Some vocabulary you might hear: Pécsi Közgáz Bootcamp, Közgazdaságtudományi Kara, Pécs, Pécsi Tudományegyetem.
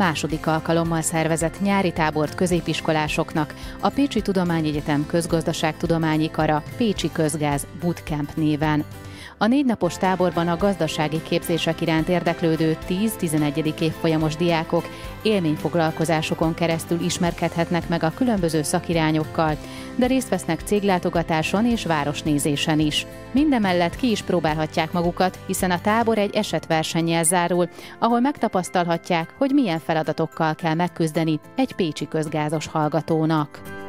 második alkalommal szervezett nyári tábort középiskolásoknak a Pécsi Tudományegyetem Közgazdaságtudományi Kara Pécsi Közgáz Bootcamp néven. A 4 napos táborban a gazdasági képzések iránt érdeklődő 10-11. évfolyamos diákok élményfoglalkozásokon keresztül ismerkedhetnek meg a különböző szakirányokkal, de részt vesznek céglátogatáson és városnézésen is. Mindemellett ki is próbálhatják magukat, hiszen a tábor egy esetversennyel zárul, ahol megtapasztalhatják, hogy milyen feladatokkal kell megküzdeni egy pécsi közgázos hallgatónak.